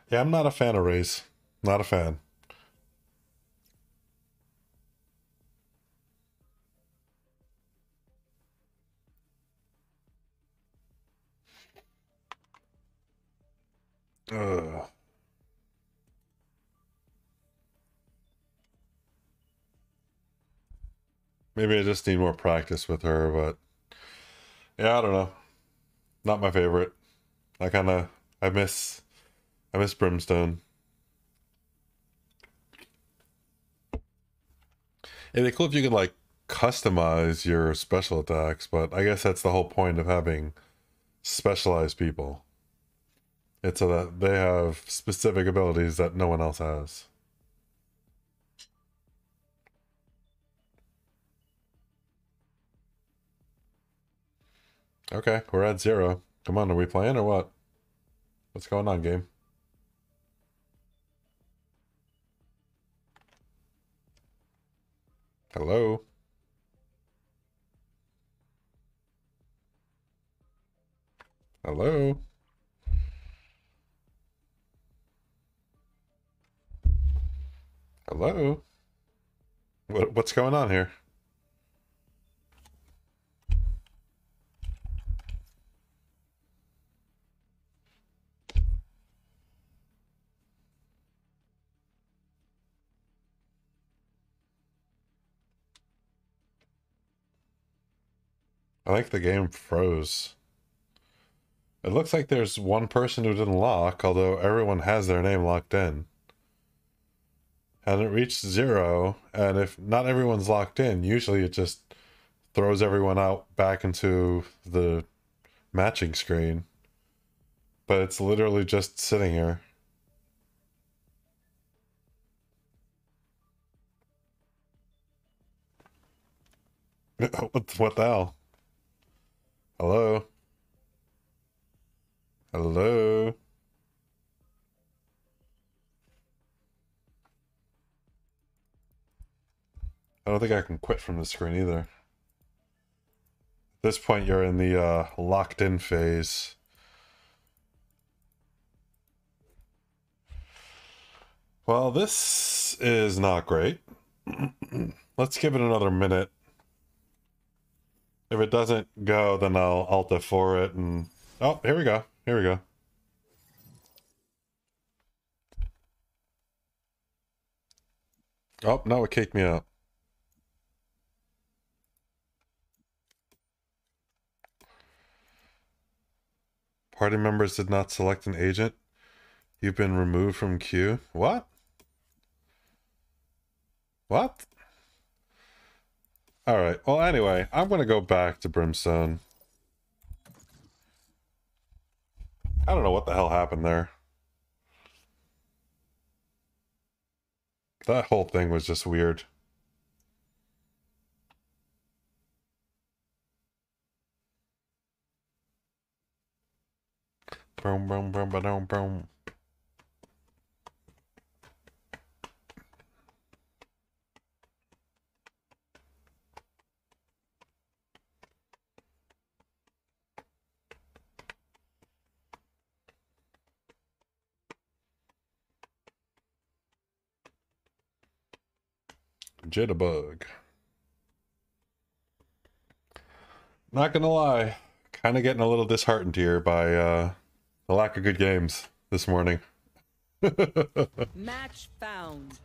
Yeah, I'm not a fan of Raze. Not a fan. Ugh. Maybe I just need more practice with her, but yeah, I don't know. Not my favorite. I miss Brimstone. It'd be cool if you could like customize your special attacks, but I guess that's the whole point of having specialized people. It's so that they have specific abilities that no one else has. Okay, we're at 0. Come on, are we playing or what? What's going on, game? Hello? Hello? Hello? What's going on here? I think the game froze. It looks like there's one person who didn't lock, although everyone has their name locked in. And it reached 0, and if not everyone's locked in, usually it just throws everyone out back into the matching screen. But it's literally just sitting here. What the hell? Hello? Hello? I don't think I can quit from the screen either. At this point, you're in the locked in phase. Well, this is not great. Let's give it another minute. If it doesn't go, then I'll Alt F4 it and... Oh, here we go. Here we go. Oh, no, it kicked me out. Party members did not select an agent. You've been removed from queue. What? What? All right. Well, anyway, I'm going to go back to Brimstone. I don't know what the hell happened there. That whole thing was just weird. Boom, boom, boom, boom, boom. Jitterbug. Not gonna lie, kind of getting a little disheartened here by the lack of good games this morning. Match found.